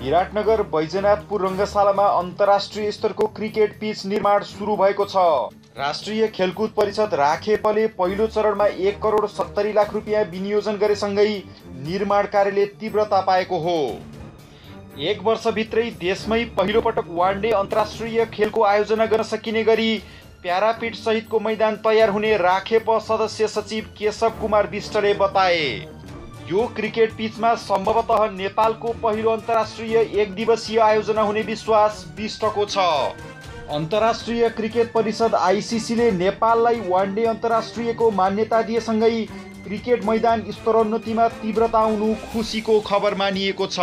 विराटनगर बैजनाथपुर रंगशालामा अन्तर्राष्ट्रिय स्तरको cricket pitch निर्माण सुरु भएको छ। राष्ट्रिय खेलकूद परिषद राखेपले पहिलो चरणमा 1,70,00,000 रुपियाँ विनियोजन गरेसँगै निर्माण कार्यले तीव्रता पाएको हो। एक वर्षभित्रै देशमै पहिलो पटक वानडे अन्तर्राष्ट्रिय खेलको आयोजना गर्न सकिने गरी प्यारापिट सहितको मैदान तयार हुने राखेप सदस्य सचिव केशव कुमार विष्टले बताए। यो क्रिकेट पिचमा सम्भवतः नेपालको पहिलो अन्तर्राष्ट्रिय एक दिवसीय आयोजना हुने विश्वास विष्टको छ। अन्तर्राष्ट्रिय क्रिकेट परिषद आईसीसीले नेपाललाई वानडे अन्तर्राष्ट्रियको मान्यता दिएसँगै क्रिकेट मैदान स्तरोन्नतिमा तीव्रता आउनु खुसीको खबर मानिएको छ।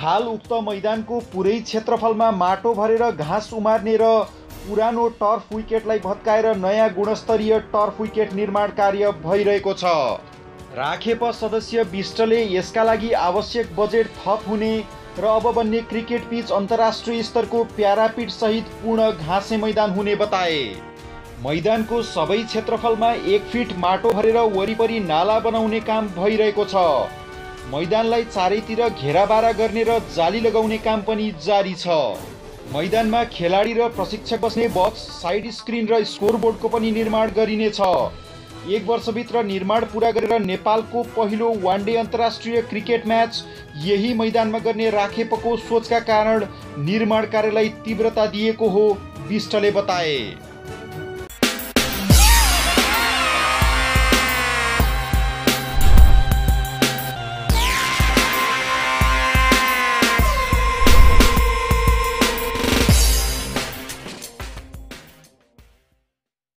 हाल उक्त मैदान को पूरे क्षेत्रफल में माटो भरेर घास उमार्ने र पुरानो टर्फ विकेटलाई भत्काएर नयाँ गुणस्तरीय टर्फ विकेट निर्माण कार्य भइरहेको छ। राखेप सदस्य विष्टले यसका लागि आवश्यक बजेट थप हुने र अब बन्ने क्रिकेट पिच अन्तर्राष्ट्रिय स्तरको प्यारापिट सहित पूर्ण घाँसे मैदान हुने बताए। मैदान को सबै क्षेत्रफलमा 1 फिट माटो भरेर वरिपरि नाला बनाउने काम भइरहेको छ। मैदानलाई चारैतिर घेराबारा गर्ने र जाली लगाउने काम पनि जारी छ। मैदानमा खेलाडी र प्रशिक्षक बस्ने बक्स, साइड स्क्रिन र स्कोरबोर्डको पनि निर्माण गरिनेछ। एक वर्षभित्र निर्माण पूरा गरेर नेपालको पहिलो वानडे अन्तर्राष्ट्रिय क्रिकेट म्याच यही मैदानमा गर्ने राखेपको सोचका कारण निर्माण कार्यलाई तीव्रता दिएको हो विष्टले बताए।